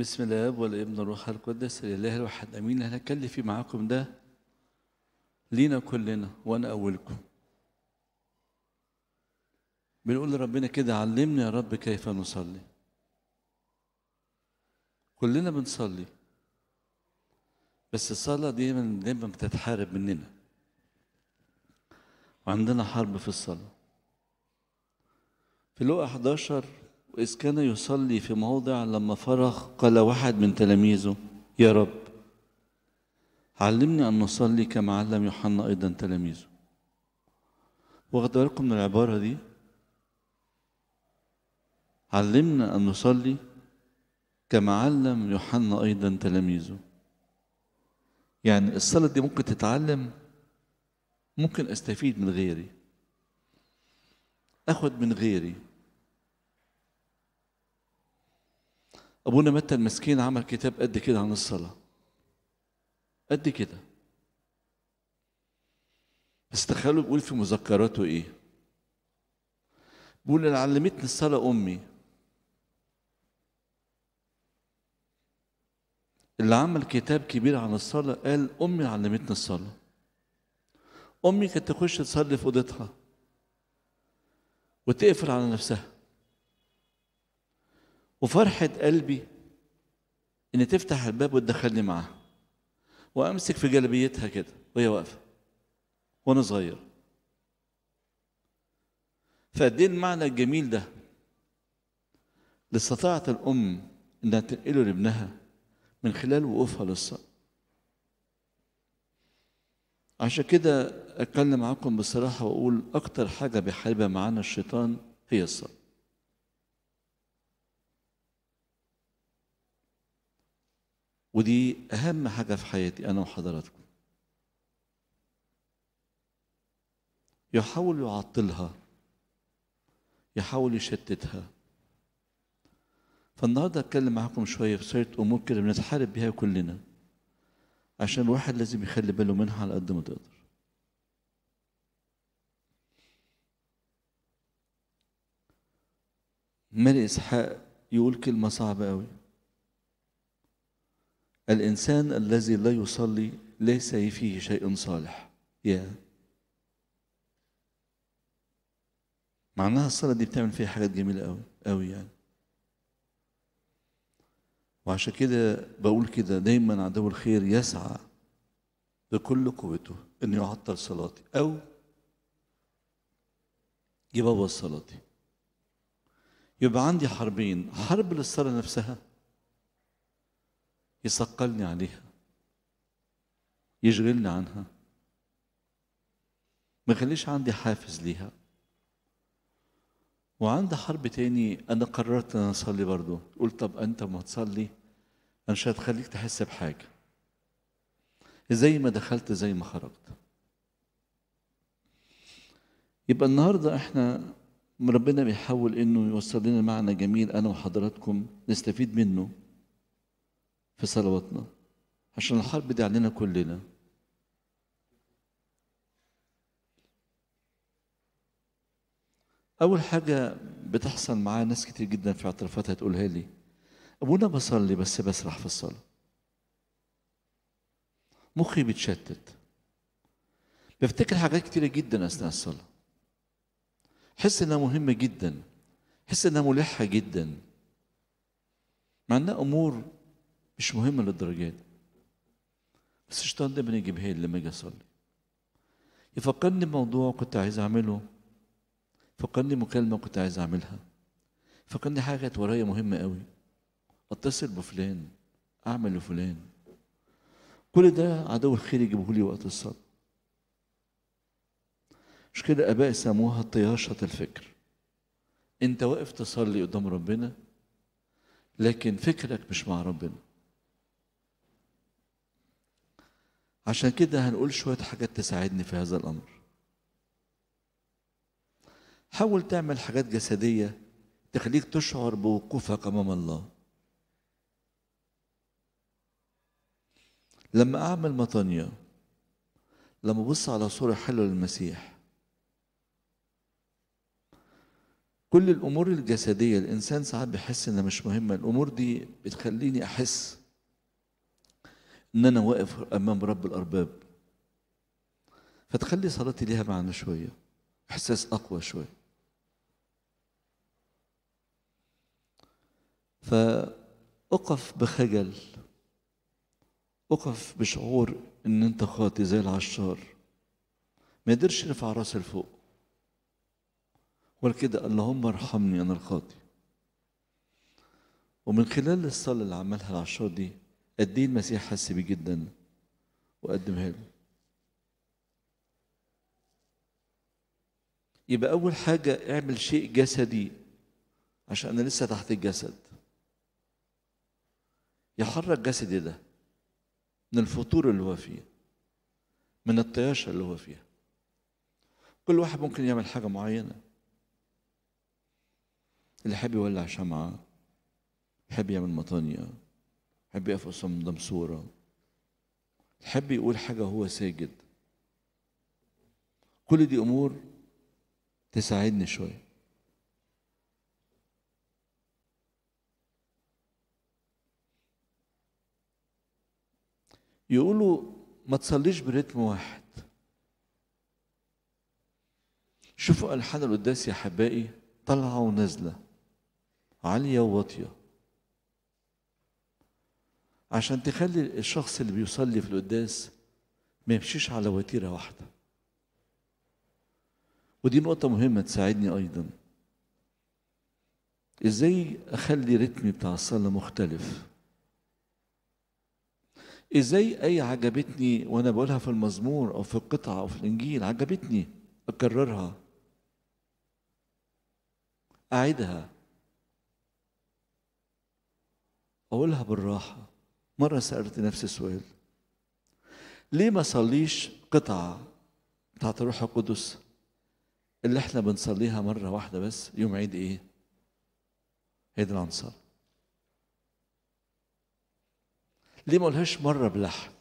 بسم الاب والابن والروح القدس الاله الواحد امين. انا هكلف معاكم ده لينا كلنا وانا اولكم. بنقول لربنا كده علمني يا رب كيف نصلي. كلنا بنصلي بس الصلاه دايما بتتحارب مننا وعندنا حرب في الصلاه. في لوقا 11 وإذ كان يصلي في موضع لما فرغ قال واحد من تلاميذه يا رب علمني أن نصلي كما علم يوحنا أيضا تلاميذه. واخد بالكم من العبارة دي؟ علمنا أن نصلي كما علم يوحنا أيضا تلاميذه. يعني الصلاة دي ممكن تتعلم، ممكن أستفيد من غيري، أخد من غيري. ابونا متى المسكين عمل كتاب قد كده عن الصلاه، قد كده، بس تخيلوا بيقول في مذكراته ايه. بيقول اللي علمتني الصلاه امي، اللي عمل كتاب كبير عن الصلاه قال امي اللي علمتني الصلاه. امي كانت تخش تصلي في اوضتها وتقفل على نفسها، وفرحة قلبي إن تفتح الباب وتدخلني معاها وأمسك في جلبيتها كده وهي واقفة وأنا صغير. فقد إيه المعنى الجميل ده اللي استطاعت الأم إنها تنقله لابنها من خلال وقوفها للصلاة. عشان كده أتكلم معاكم بصراحة وأقول أكتر حاجة بيحاربها معانا الشيطان هي الصلاة. ودي أهم حاجة في حياتي أنا وحضراتكم. يحاول يعطلها، يحاول يشتتها. فالنهارده أتكلم معاكم شوية في شوية أمور كده بنتحارب بيها كلنا، عشان الواحد لازم يخلي باله منها على قد ما تقدر. مالي إسحاق يقول كلمة صعبة أوي: الإنسان الذي لا يصلي ليس فيه شيء صالح. يا معناها الصلاة دي بتعمل فيها حاجات جميلة أوي أوي يعني. وعشان كده بقول كده دايما عدو الخير يسعى بكل قوته إنه يعطل صلاتي أو يبوظ صلاتي. يبقى عندي حربين: حرب للصلاة نفسها يثقلني عليها، يشغلني عنها، ما يخليش عندي حافز ليها. وعندي حرب تاني، أنا قررت أن أصلي برضه. قلت طب أنت ما تصلي أنا مش هتخليك تحس بحاجة، زي ما دخلت زي ما خرجت. يبقى النهارده إحنا ربنا بيحاول إنه يوصل لنا معنى جميل أنا وحضراتكم نستفيد منه في صلواتنا، عشان الحرب دي علينا كلنا. أول حاجة بتحصل معايا ناس كتير جدا في اعترافاتها تقولها لي: أبونا بصلي بس بسرح في الصلاة، مخي بيتشتت، بفتكر حاجات كتيرة جدا أثناء الصلاة، حس إنها مهمة جدا، حس إنها ملحة جدا، مع إنها أمور مش مهمة للدرجة دي. بس الشيطان دايما يجيبها لي لما اجي اصلي، يفكرني بموضوع كنت عايز اعمله، يفكرني مكالمة كنت عايز اعملها، يفكرني حاجة كانت ورايا مهمة قوي، اتصل بفلان، اعمل لفلان. كل ده عدو الخير يجيبه لي وقت الصلاة. مش كده اباء سموها طياشة الفكر. انت واقف تصلي قدام ربنا لكن فكرك مش مع ربنا. عشان كده هنقول شوية حاجات تساعدني في هذا الأمر. حاول تعمل حاجات جسدية تخليك تشعر بوقوفك أمام الله. لما أعمل مطانية، لما أبص على صورة حلوة للمسيح، كل الامور الجسديه الانسان ساعات بيحس انها مش مهمه، الامور دي بتخليني احس ان انا واقف امام رب الارباب، فتخلي صلاتي ليها معنى شويه، احساس اقوى شويه. فاقف بخجل، اقف بشعور ان انت خاطي زي العشار، ما يقدرش يرفع راسه لفوق، ولكده اللهم ارحمني انا الخاطي. ومن خلال الصلاه اللي عملها العشار دي قد ايه المسيح حس بيه جدا وقدمها له. يبقى اول حاجه اعمل شيء جسدي، عشان انا لسه تحت الجسد، يحرك جسدي ده من الفطور اللي هو فيه، من الطياشه اللي هو فيها. كل واحد ممكن يعمل حاجه معينه، اللي يحب يولع شمعه، يحب يعمل مطانيه، يحب يقف قصاد دمسوره، يحب يقول حاجه هو ساجد. كل دي امور تساعدني شويه. يقولوا ما تصليش برتم واحد. شوفوا ألحان القداس يا حبائي طالعه ونازله، عاليه وواطيه، عشان تخلي الشخص اللي بيصلي في القداس ما يمشيش على وتيره واحده. ودي نقطه مهمه تساعدني ايضا، ازاي اخلي رتمي بتاع الصلاه مختلف. ازاي اي عجبتني وانا بقولها في المزمور او في القطعه او في الانجيل، عجبتني اكررها، اعيدها، اقولها بالراحه. مره سالت نفسي سؤال، ليه ما صليش قطعه بتاعت الروح القدس اللي احنا بنصليها مره واحده بس يوم عيد ايه؟ عيد العنصر. ليه ما قولهاش مره بلحن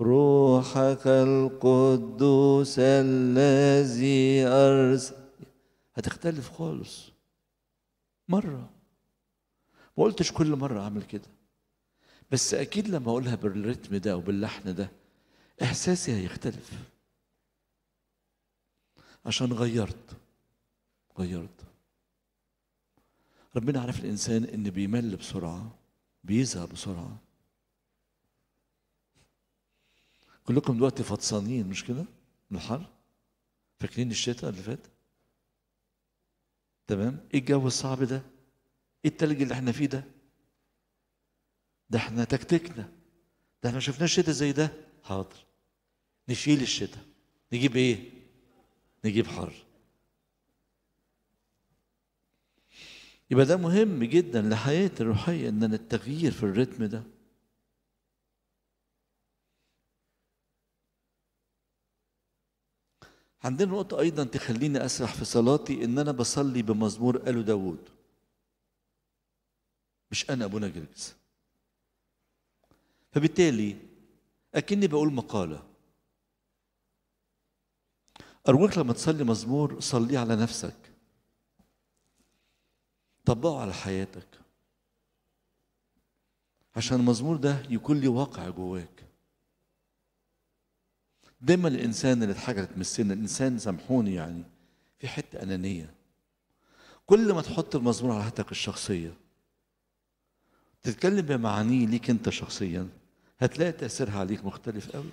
روحك القدوس الذي ارسل؟ هتختلف خالص. مره ما قلتش كل مره اعمل كده، بس اكيد لما اقولها بالرتم ده وباللحن ده احساسي هيختلف، عشان غيرت. ربنا عارف الانسان ان بيمل بسرعه، بيزهق بسرعه. كلكم دلوقتي فطسانين مش كده؟ من الحر؟ فاكرين الشتاء اللي فات؟ تمام؟ ايه الجو الصعب ده؟ ايه التلج اللي احنا فيه ده؟ ده احنا تكتكنا، ده احنا ما شفناش شتاء زي ده. حاضر، نشيل الشتاء، نجيب ايه؟ نجيب حر. يبقى ده مهم جدا لحياتي الروحيه، ان انا التغيير في الرتم ده. عندنا نقطة أيضا تخليني أسرح في صلاتي، إن أنا بصلي بمزمور آل داوود، مش أنا ابونا جرجس. فبالتالي أكني بقول مقالة. أرجوك لما تصلي مزمور صليه على نفسك، طبقه على حياتك، عشان المزمور ده يكون لي واقع جواك. دايما الانسان اللي اتحجرت من السن، الانسان سامحوني يعني في حته انانيه. كل ما تحط المزمور على حياتك الشخصيه، تتكلم بمعانيه ليك انت شخصيا، هتلاقي تاثيرها عليك مختلف قوي.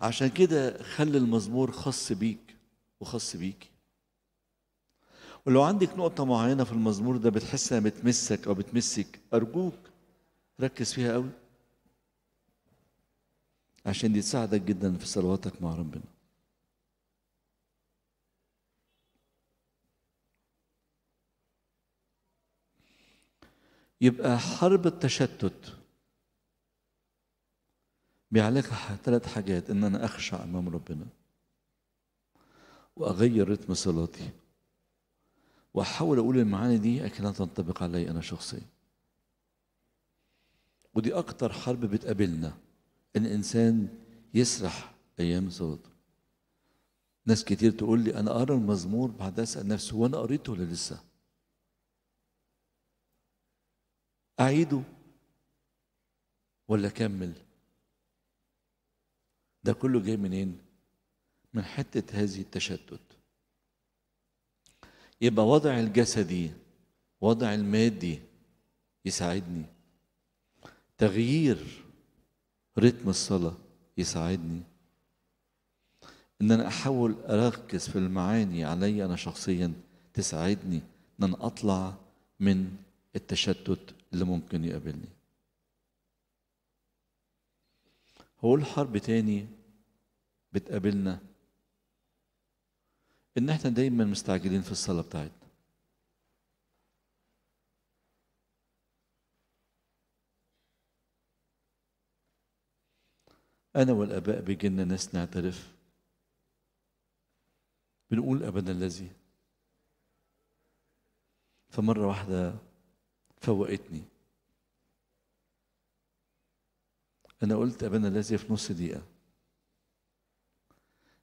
عشان كده خلي المزمور خاص بيك وخاص بيكي. ولو عندك نقطه معينه في المزمور ده بتحس انها بتمسك او بتمسك، ارجوك ركز فيها قوي، عشان دي تساعدك جدا في صلواتك مع ربنا. يبقى حرب التشتت بيعلقها 3 حاجات، ان انا اخشع امام ربنا، واغير رتم صلاتي، واحاول اقول المعاني دي اكنها تنطبق علي انا شخصيا. ودي اكتر حرب بتقابلنا، الانسان يسرح ايام صلاته. ناس كتير تقول لي أنا أقرأ المزمور، بعد أسأل نفسي هو أنا قريته ولا لسه؟ أعيده ولا أكمل؟ ده كله جاي منين؟ من حتة هذه التشتت. يبقى وضع الجسدي، وضع المادي يساعدني، تغيير رتم الصلاة يساعدني، إن أنا أحاول أركز في المعاني علي أنا شخصيا تساعدني إن أنا أطلع من التشتت اللي ممكن يقابلني. هقول حرب تاني بتقابلنا، إن إحنا دايما مستعجلين في الصلاة بتاعتنا. أنا والآباء بيجينا ناس نعترف، بنقول أبدا الذي، فمرة واحدة فوقتني. أنا قلت أبدا الذي في نص دقيقة،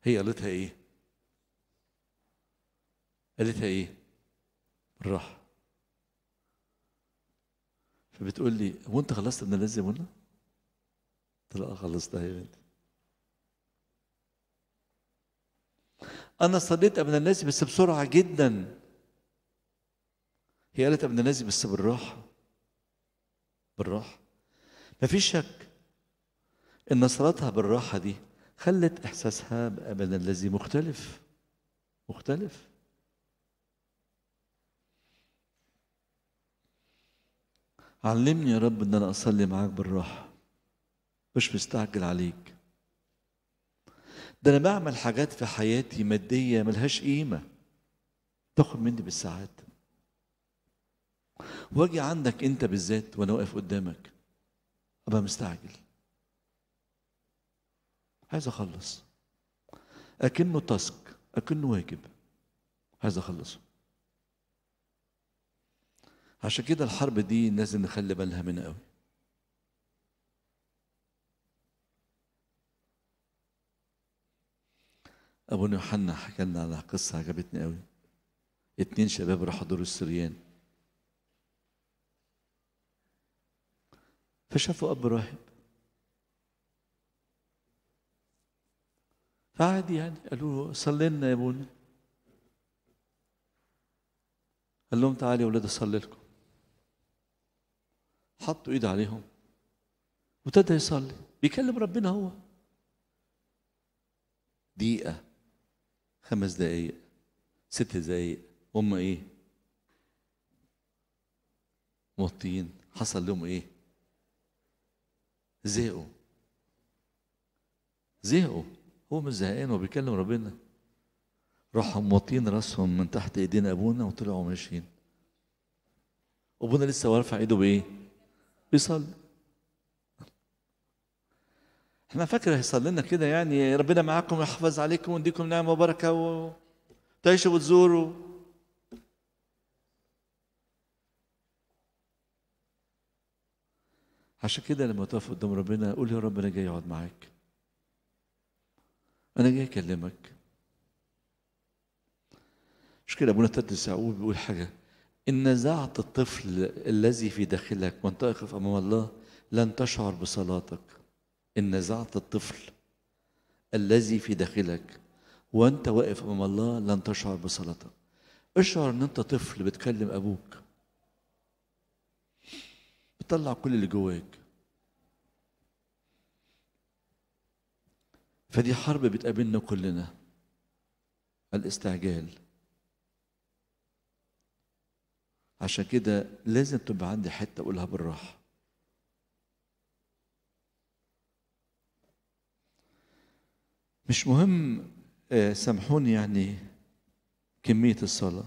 هي قالتها إيه؟ قالتها إيه؟ بالراحة. فبتقول لي هو أنت خلصت أبدا الذي يا منى؟ قلت لها خلصتها يا بنتي. أنا صليت أبنا الناس بس بسرعة جدا، هي قالت أبنا الناس بس بالراحة بالراحة. مفيش شك إن صلاتها بالراحة دي خلت إحساسها بأبنا الذي مختلف مختلف. علمني يا رب إن أنا أصلي معاك بالراحة، مش مستعجل عليك. ده أنا بعمل حاجات في حياتي مادية ملهاش قيمة، تاخد مني بالساعات. واجي عندك أنت بالذات وأنا واقف قدامك أبقى مستعجل، عايز أخلص، أكنه تاسك، أكنه واجب، عايز أخلصه. عشان كده الحرب دي لازم نخلي بالها منها قوي. ابونا يوحنا حكى لنا على قصه عجبتني قوي. 2 شباب راحوا دور السريان، فشافوا اب راهب فعادي يعني، قالوا له صلي لنا يا ابونا. قال لهم تعالوا يا اولاد اصلي لكم. حطوا ايد عليهم وابتدى يصلي بيكلم ربنا. هو دقيقه، 5 دقايق، 6 دقايق، هم ايه؟ موطيين. حصل لهم ايه؟ زهقوا زهقوا. هو مش زهقان، هو بيكلم ربنا. راحوا موطيين راسهم من تحت ايدين ابونا وطلعوا ماشيين. ابونا لسه وارفع ايده بايه؟ بيصلي. احنا فاكر هيصلي لنا كده يعني ربنا معاكم ويحفظ عليكم ويديكم نعمه وبركه وتعيشوا وتزوروا. عشان كده لما تقف قدام ربنا قول يا رب انا جاي اقعد معاك، انا جاي اكلمك. مش كده ابونا تدرس يعقوب بيقول حاجه، ان نزعت الطفل الذي في داخلك وانت واقف امام الله لن تشعر بصلاتك. إن نزعت الطفل الذي في داخلك وأنت واقف أمام الله لن تشعر بصلاتك. اشعر إن أنت طفل بتكلم أبوك، بتطلع كل اللي جواك. فدي حرب بتقابلنا كلنا، الاستعجال. عشان كده لازم تبقى عندي حتة أقولها بالراحة. مش مهم سامحوني يعني كمية الصلاة.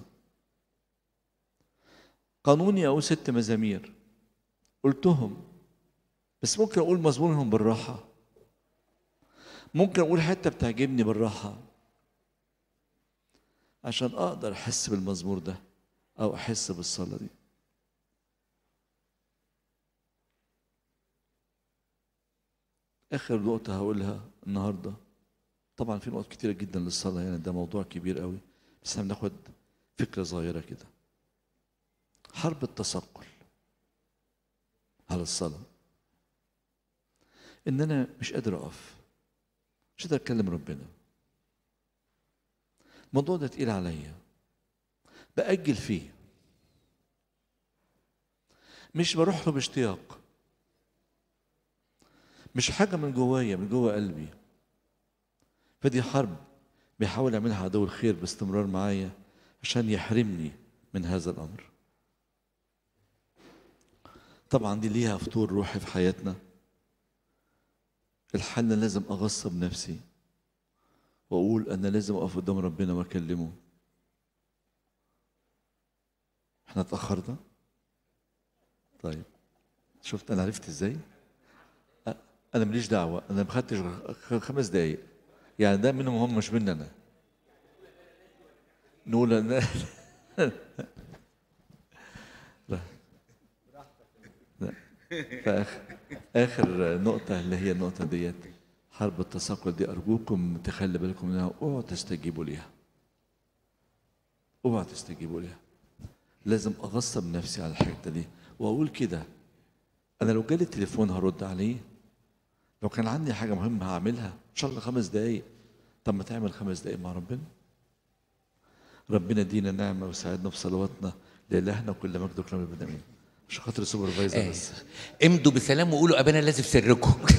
قانوني أقول 6 مزامير قلتهم، بس ممكن أقول مزمورهم بالراحة، ممكن أقول حتة بتعجبني بالراحة، عشان أقدر أحس بالمزمور ده أو أحس بالصلاة دي. آخر نقطة هقولها النهاردة، طبعا في نقط كتيرة جدا للصلاة هنا، يعني ده موضوع كبير قوي، بس احنا بناخد فكرة صغيرة كده. حرب التثقل على الصلاة، ان انا مش قادر اقف، مش قادر اتكلم ربنا، الموضوع ده تقيل عليا، بأجل فيه، مش بروح له باشتياق، مش حاجة من جوايا، من جوا قلبي. فدي حرب بيحاول يعملها عدو الخير باستمرار معايا عشان يحرمني من هذا الأمر. طبعا دي ليها فطور روحي في حياتنا. الحل لازم أغصب نفسي وأقول أنا لازم أقف قدام ربنا وأكلمه. إحنا اتأخرنا؟ طيب شفت أنا عرفت إزاي؟ أنا ماليش دعوة، أنا ما خدتش 5 دقايق، يعني ده منهم هم مش مني أنا. نقول أنا لا لا آخر نقطة اللي هي النقطة ديت، حرب التثقل دي أرجوكم تخلي بالكم منها، أوعوا تستجيبوا ليها. أوعوا تستجيبوا ليها. لازم أغصب نفسي على الحتة دي وأقول كده أنا لو جالي التليفون هرد عليه، لو كان عندي حاجة مهمة هعملها إن شاء الله 5 دقايق. طب ما تعمل 5 دقايق مع ربنا. ربنا يدينا نعمة ويساعدنا في صلواتنا لإلهنا وكل مجد وكرم للبني آدمين. عشان خاطر السوبرفايزر بس امدوا بسلام وقولوا أبانا لازم سركم.